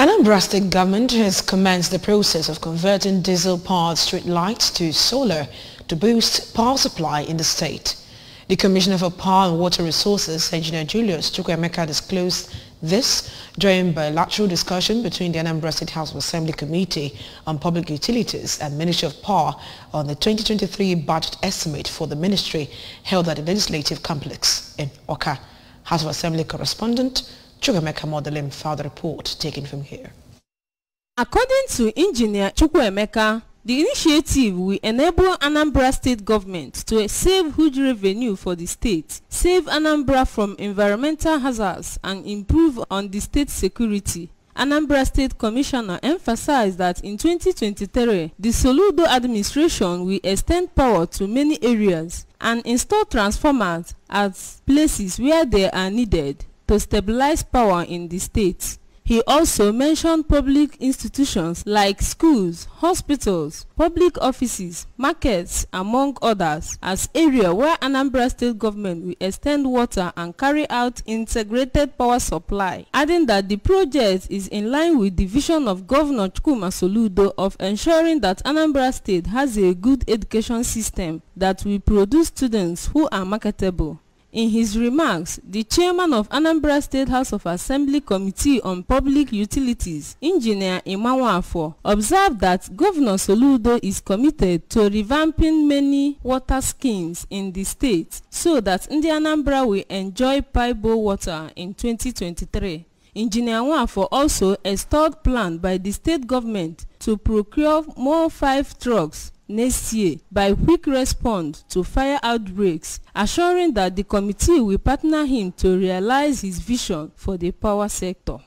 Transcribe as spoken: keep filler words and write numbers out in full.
Anambra State Government has commenced the process of converting diesel-powered street lights to solar to boost power supply in the state. The Commissioner for Power and Water Resources, Engineer Julius Chukwuemeka, disclosed this during bilateral discussion between the Anambra State House of Assembly Committee on Public Utilities and Ministry of Power on the twenty twenty-three budget estimate for the ministry held at the Legislative Complex in Awka. House of Assembly correspondent Chukwuemeka Modelim filed a report taken from here. According to Engineer Chukwuemeka, the initiative will enable Anambra State Government to save huge revenue for the state, save Anambra from environmental hazards, and improve on the state's security. Anambra State Commissioner emphasized that in twenty twenty-three, the Soludo administration will extend power to many areas and install transformers at places where they are needed to stabilize power in the state. He also mentioned public institutions like schools, hospitals, public offices, markets, among others, as areas where Anambra State Government will extend water and carry out integrated power supply, adding that the project is in line with the vision of Governor Chukwuma Soludo of ensuring that Anambra State has a good education system that will produce students who are marketable. In his remarks, the chairman of Anambra State House of Assembly Committee on Public Utilities, Engineer Imawafo, observed that Governor Soludo is committed to revamping many water schemes in the state so that the Anambra will enjoy potable water in twenty twenty-three. Engineer Imawafo also extolled a plan by the state government to procure more five trucks next year by quick response to fire outbreaks, assuring that the committee will partner him to realize his vision for the power sector.